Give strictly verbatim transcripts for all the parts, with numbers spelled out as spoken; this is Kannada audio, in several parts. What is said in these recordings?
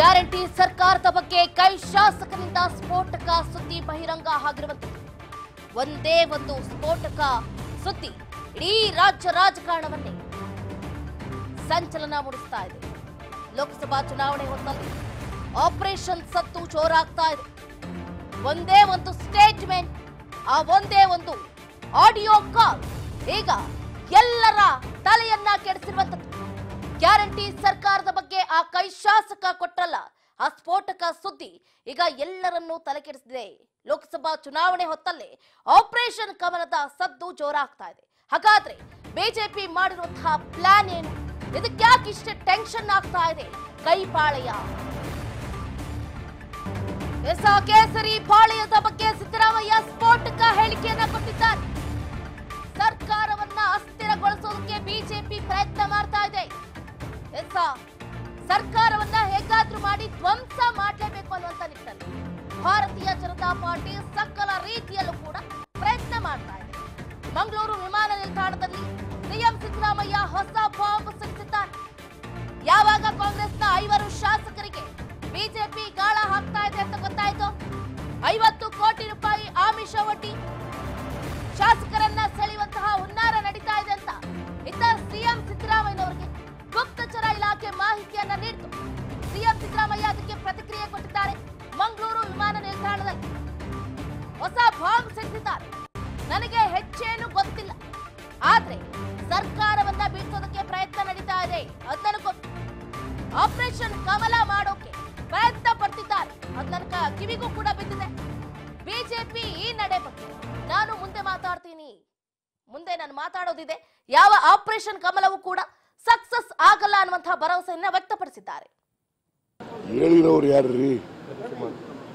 ಗ್ಯಾರಂಟಿ ಸರ್ಕಾರದ ಬಗ್ಗೆ ಕೈ ಶಾಸಕರಿಂದ ಸ್ಫೋಟಕ ಸುದ್ದಿ ಬಹಿರಂಗ ಆಗಿರುವಂತೆ ಒಂದೇ ಒಂದು ಸ್ಫೋಟಕ ಸುದ್ದಿ ಇಡೀ ರಾಜ್ಯ ರಾಜಕಾರಣವನ್ನೇ ಸಂಚಲನ ಮೂಡಿಸ್ತಾ ಇದೆ। ಲೋಕಸಭಾ ಚುನಾವಣೆ ಹೊತ್ತಲ್ಲಿ ಆಪರೇಷನ್ ಸತ್ತು ಜೋರಾಗ್ತಾ ಇದೆ। ಒಂದೇ ಒಂದು ಸ್ಟೇಟ್ಮೆಂಟ್, ಆ ಒಂದೇ ಒಂದು ಆಡಿಯೋ ಕಾಲ್ ಈಗ ಎಲ್ಲರ ತಲೆಯನ್ನ ಕೆಡಿಸಿರುವಂತದ್ದು। ಗ್ಯಾರಂಟಿ ಸರ್ಕಾರದ ಬಗ್ಗೆ ಆ ಕೈ ಶಾಸಕ ಕೊಟ್ಟಲ್ಲ ಆ ಸ್ಫೋಟಕ ಸುದ್ದಿ ಈಗ ಎಲ್ಲರನ್ನೂ ತಲೆಕೆಡಿಸಿದೆ। ಲೋಕಸಭಾ ಚುನಾವಣೆ ಹೊತ್ತಲ್ಲೇ ಆಪರೇಷನ್ ಕಮಲದ ಸದ್ದು ಜೋರಾಗ್ತಾ ಇದೆ। ಹಾಗಾದ್ರೆ ಬಿಜೆಪಿ ಮಾಡಿರುವಂತಹ ಪ್ಲಾನ್ ಏನು? ಇದಕ್ಕೆ ಯಾಕೆ ಇಷ್ಟು ಟೆನ್ಷನ್ ಆಗ್ತಾ ಇದೆ? ಕೈಪಾಳೆಯ ಎಸ ಕೇಸರಿ ಪಾಳೆಯದ ಬಗ್ಗೆ ಸಿದ್ದರಾಮಯ್ಯ ಸ್ಫೋಟಕ ಹೇಳಿಕೆಯನ್ನ ಕೊಟ್ಟಿದ್ದಾರೆ। ಸರ್ಕಾರವನ್ನ ಅಸ್ಥಿರಗೊಳಿಸೋದಕ್ಕೆ ಬಿಜೆಪಿ ಪ್ರಯತ್ನ ಮಾಡ್ತಾ ಇದೆ। ಸರ್ಕಾರವನ್ನ ಹೇಗಾದ್ರೂ ಮಾಡಿ ಧ್ವಂಸ ಮಾಡಲೇಬೇಕು ಅನ್ನುವಂತ ನಿಟ್ಟಿನಲ್ಲಿ ಭಾರತೀಯ ಜನತಾ ಪಾರ್ಟಿ ಸಕಲ ರೀತಿಯಲ್ಲೂ ಕೂಡ ಪ್ರಯತ್ನ ಮಾಡ್ತಾ ಇದೆ। ಮಂಗಳೂರು ವಿಮಾನ ನಿಲ್ದಾಣದಲ್ಲಿ ಸಿಎಂ ಸಿದ್ದರಾಮಯ್ಯ ಹೊಸ ಬಾಂಬ್ ಸಿಡಿಸಿದ್ದಾರೆ। ಯಾವಾಗ ಕಾಂಗ್ರೆಸ್ನ ಐವರು ಶಾಸಕರಿಗೆ ಬಿಜೆಪಿ ಗಾಳ ಹಾಕ್ತಾ ಇದೆ ಅಂತ ಗೊತ್ತಾಯ್ತು। ಐವತ್ತು ಕೋಟಿ ರೂಪಾಯಿ ಆಮಿಷ ಒಡ್ಡಿ ಶಾಸಕರನ್ನ ಸೆಳೆಯುವಂತಹ ಹುನ್ನಾರ ನಡೀತಾ ಇದೆ ಅಂತ ಇತ್ತ ಸಿಎಂ ಸಿದ್ದರಾಮಯ್ಯನವರಿಗೆ ಗುಪ್ತಚರ ಇಲಾಖೆ ಮಾಹಿತಿಯನ್ನ ನೀಡಿತು। ಸಿಎಂ ಸಿದ್ದರಾಮಯ್ಯ ಅದಕ್ಕೆ ಪ್ರತಿಕ್ರಿಯೆ ಕೊಟ್ಟಿದ್ದಾರೆ। ಮಂಗಳೂರು ವಿಮಾನ ನಿಲ್ದಾಣದಲ್ಲಿ ಹೊಸ ಬಾಂಬ್ ಸಿಡಿಸಿದ್ದಾರೆ। ನನಗೆ ಹೆಚ್ಚೇನು ಗೊತ್ತಿಲ್ಲ, ಆದ್ರೆ ಸರ್ಕಾರವನ್ನ ಬೀಳ್ಸೋದಕ್ಕೆ ಪ್ರಯತ್ನ ನಡೀತಾ ಇದೆ ಅದ್ ನನಗೆ ಗೊತ್ತು। ಆಪರೇಷನ್ ಕಮಲ ಮಾಡೋಕೆ ಪ್ರಯತ್ನ ಪಡ್ತಿದ್ದಾರೆ ಅದ್ ನನ್ನ ಕಿವಿಗೂ ಕೂಡ ಬಿದ್ದಿದೆ। ಬಿಜೆಪಿ ಈ ನಡೆ ಬಗ್ಗೆ ನಾನು ಮುಂದೆ ಮಾತಾಡ್ತೀನಿ, ಮುಂದೆ ನಾನು ಮಾತಾಡೋದಿದೆ। ಯಾವ ಆಪರೇಷನ್ ಕಮಲವೂ ಕೂಡ ಸಕ್ಸಸ್ ಆಗಲ್ಲ ಅನ್ನುವಂತಹ ಭರವಸೆಯನ್ನ ವ್ಯಕ್ತಪಡಿಸಿದ್ದಾರೆ। ಹೇಳಿದವರು ಯಾರ್ರೀ?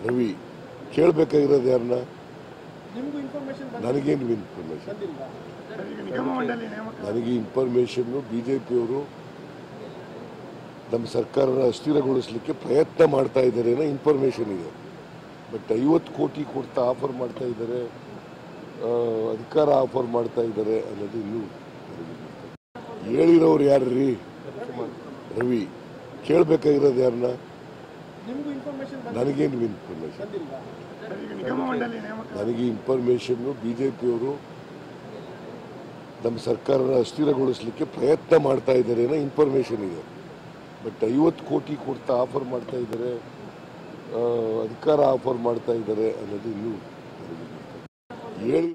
ರವಿ ಕೇಳಬೇಕಾಗಿರೋದು ಯಾರನ್ನ? ನನಗೇನು ಇನ್ಫಾರ್ಮೇಶನ್? ನನಗೆ ಇನ್ಫಾರ್ಮೇಶನ್ ಬಿಜೆಪಿಯವರು ನಮ್ಮ ಸರ್ಕಾರನ ಅಸ್ಥಿರಗೊಳಿಸಲಿಕ್ಕೆ ಪ್ರಯತ್ನ ಮಾಡ್ತಾ ಇದ್ದಾರೆ ಅನ್ನೋ ಇನ್ಫಾರ್ಮೇಶನ್ ಇದೆ। ಬಟ್ ಐವತ್ತು ಕೋಟಿ ಕೊಡ್ತಾ ಆಫರ್ ಮಾಡ್ತಾ ಇದ್ದಾರೆ, ಅಧಿಕಾರ ಆಫರ್ ಮಾಡ್ತಾ ಇದ್ದಾರೆ ಅನ್ನೋದು ಇನ್ನೂ ಹೇಳಿರೋರು ಯಾರ್ರೀ? ರವಿ ಕೇಳಬೇಕಾಗಿರೋದು ಯಾರನ್ನ? ನನಗೇನು ಇನ್ಫಾರ್ಮೇಶನ್? ನನಗೆ ಇನ್ಫಾರ್ಮೇಶನ್ ಬಿಜೆಪಿಯವರು ನಮ್ಮ ಸರ್ಕಾರನ ಅಸ್ಥಿರಗೊಳಿಸಲಿಕ್ಕೆ ಪ್ರಯತ್ನ ಮಾಡ್ತಾ ಇದ್ದಾರೆ ಅನ್ನೋ ಇನ್ಫಾರ್ಮೇಶನ್ ಇದೆ। ಬಟ್ ಐವತ್ತು ಕೋಟಿ ಕೊಡ್ತಾ ಆಫರ್ ಮಾಡ್ತಾ ಇದ್ದಾರೆ, ಅಧಿಕಾರ ಆಫರ್ ಮಾಡ್ತಾ ಇದ್ದಾರೆ ಅನ್ನೋದು ಇನ್ನೂ ಹೇಳಿ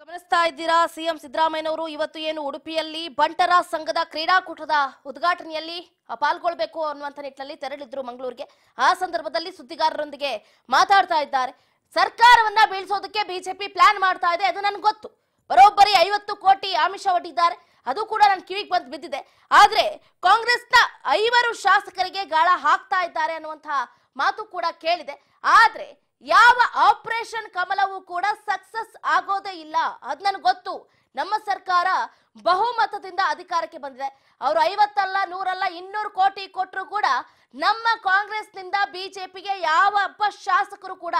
ಗಮನಿಸ್ತಾ ಇದ್ದೀರಾ। ಸಿಎಂ ಸಿದ್ದರಾಮಯ್ಯನವರು ಇವತ್ತು ಏನು ಉಡುಪಿಯಲ್ಲಿ ಬಂಟರ ಸಂಘದ ಕ್ರೀಡಾಕೂಟದ ಉದ್ಘಾಟನೆಯಲ್ಲಿ ಪಾಲ್ಗೊಳ್ಬೇಕು ಅನ್ನುವಂತ ನಿಟ್ಟಿನಲ್ಲಿ ತೆರಳಿದ್ರು ಮಂಗಳೂರಿಗೆ। ಆ ಸಂದರ್ಭದಲ್ಲಿ ಸುದ್ದಿಗಾರರೊಂದಿಗೆ ಮಾತಾಡ್ತಾ ಇದ್ದಾರೆ। ಸರ್ಕಾರವನ್ನ ಬೀಳ್ಸೋದಕ್ಕೆ ಬಿಜೆಪಿ ಪ್ಲಾನ್ ಮಾಡ್ತಾ ಇದೆ, ಅದು ನನ್ಗೆ ಗೊತ್ತು। ಬರೋಬ್ಬರಿ ಐವತ್ತು ಕೋಟಿ ಆಮಿಷ ಒಡ್ಡಿದ್ದಾರೆ, ಅದು ಕೂಡ ನನ್ನ ಕಿವಿಗೆ ಬಂದು ಬಿದ್ದಿದೆ। ಆದ್ರೆ ಕಾಂಗ್ರೆಸ್ನ ಐವರು ಶಾಸಕರಿಗೆ ಗಾಳ ಹಾಕ್ತಾ ಇದ್ದಾರೆ ಅನ್ನುವಂತಹ ಮಾತು ಕೂಡ ಕೇಳಿದೆ। ಆದ್ರೆ ಯಾವ ಆಪರೇಷನ್ ಕಮಲವೂ ಕೂಡ ಸಕ್ಸಸ್ ಆಗೋದೇ ಇಲ್ಲ ಅದ್ ನನ್ಗೆ ಗೊತ್ತು। ನಮ್ಮ ಸರ್ಕಾರ ಬಹುಮತದಿಂದ ಅಧಿಕಾರಕ್ಕೆ ಬಂದಿದೆ, ಅವರು ಐವತ್ತಲ್ಲ ನೂರಲ್ಲ ಇನ್ನೂರು ಕೋಟಿ ಕೊಟ್ಟರು ಕೂಡ ನಮ್ಮ ಕಾಂಗ್ರೆಸ್ನಿಂದ ಬಿಜೆಪಿಗೆ ಯಾವ ಒಬ್ಬ ಶಾಸಕರು ಕೂಡ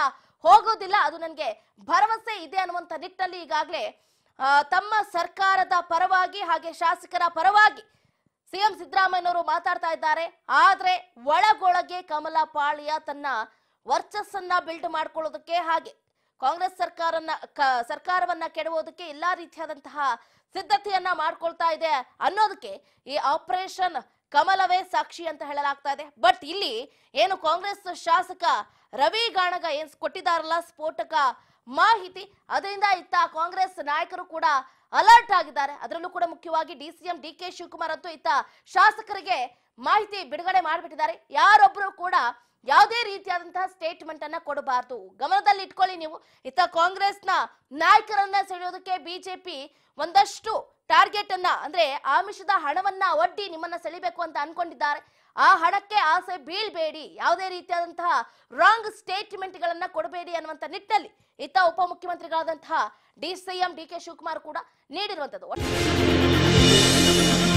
ಹೋಗೋದಿಲ್ಲ, ಅದು ನನಗೆ ಭರವಸೆ ಇದೆ ಅನ್ನುವಂಥ ನಿಟ್ಟಿನಲ್ಲಿ ಈಗಾಗಲೇ ತಮ್ಮ ಸರ್ಕಾರದ ಪರವಾಗಿ ಹಾಗೆ ಶಾಸಕರ ಪರವಾಗಿ ಸಿಎಂ ಸಿದ್ದರಾಮಯ್ಯನವರು ಮಾತಾಡ್ತಾ ಇದ್ದಾರೆ। ಆದ್ರೆ ಒಳಗೊಳಗೆ ಕಮಲ ಪಾಳ್ಯ ತನ್ನ ವರ್ಚಸ್ಸನ್ನ ಬಿಲ್ಡ್ ಮಾಡ್ಕೊಳ್ಳೋದಕ್ಕೆ ಹಾಗೆ ಕಾಂಗ್ರೆಸ್ ಸರ್ಕಾರನ್ನ ಸರ್ಕಾರವನ್ನ ಕೆಡವೋದಕ್ಕೆ ಎಲ್ಲಾ ರೀತಿಯಾದಂತಹ ಸಿದ್ಧತೆಯನ್ನ ಮಾಡ್ಕೊಳ್ತಾ ಇದೆ ಅನ್ನೋದಕ್ಕೆ ಈ ಆಪರೇಷನ್ ಕಮಲವೇ ಸಾಕ್ಷಿ ಅಂತ ಹೇಳಲಾಗ್ತಾ ಇದೆ। ಬಟ್ ಇಲ್ಲಿ ಏನು ಕಾಂಗ್ರೆಸ್ ಶಾಸಕ ರವಿ ಗಾಣಗ ಏನ್ ಕೊಟ್ಟಿದಾರಲ್ಲ ಸ್ಫೋಟಕ ಮಾಹಿತಿ, ಅದರಿಂದ ಇತ್ತ ಕಾಂಗ್ರೆಸ್ ನಾಯಕರು ಕೂಡ ಅಲರ್ಟ್ ಆಗಿದ್ದಾರೆ। ಅದರಲ್ಲೂ ಕೂಡ ಮುಖ್ಯವಾಗಿ D CM D K Shivakumar ಅಂತೂ ಇತ್ತ ಶಾಸಕರಿಗೆ ಮಾಹಿತಿ ಬಿಡುಗಡೆ ಮಾಡಿಬಿಟ್ಟಿದ್ದಾರೆ। ಯಾರೊಬ್ರು ಕೂಡ ಯಾವುದೇ ರೀತಿಯಾದಂತಹ ಸ್ಟೇಟ್ಮೆಂಟ್ ಅನ್ನ ಕೊಡಬಾರ್ದು, ಗಮನದಲ್ಲಿ ಇಟ್ಕೊಳ್ಳಿ ನೀವು। ಇತ್ತ ಕಾಂಗ್ರೆಸ್ನ ನಾಯಕರನ್ನ ಸೆಳೆಯೋದಕ್ಕೆ ಬಿಜೆಪಿ ಒಂದಷ್ಟು ಟಾರ್ಗೆಟ್ ಅನ್ನ ಅಂದ್ರೆ ಆಮಿಷದ ಹಣವನ್ನ ಒಡ್ಡಿ ನಿಮ್ಮನ್ನ ಸೆಳಿಬೇಕು ಅಂತ ಅನ್ಕೊಂಡಿದ್ದಾರೆ। ಆ ಹಣಕ್ಕೆ ಆಸೆ ಬೀಳ್ಬೇಡಿ, ಯಾವುದೇ ರೀತಿಯಾದಂತಹ ರಾಂಗ್ ಸ್ಟೇಟ್ಮೆಂಟ್ ಗಳನ್ನ ಕೊಡಬೇಡಿ ಅನ್ನುವಂತ ನಿಟ್ಟಲ್ಲಿ ಇತ್ತ ಉಪಮುಖ್ಯಮಂತ್ರಿಗಳಾದಂತಹ D C M D K Shivakumar ಕೂಡ ನೀಡಿರುವಂತದ್ದು।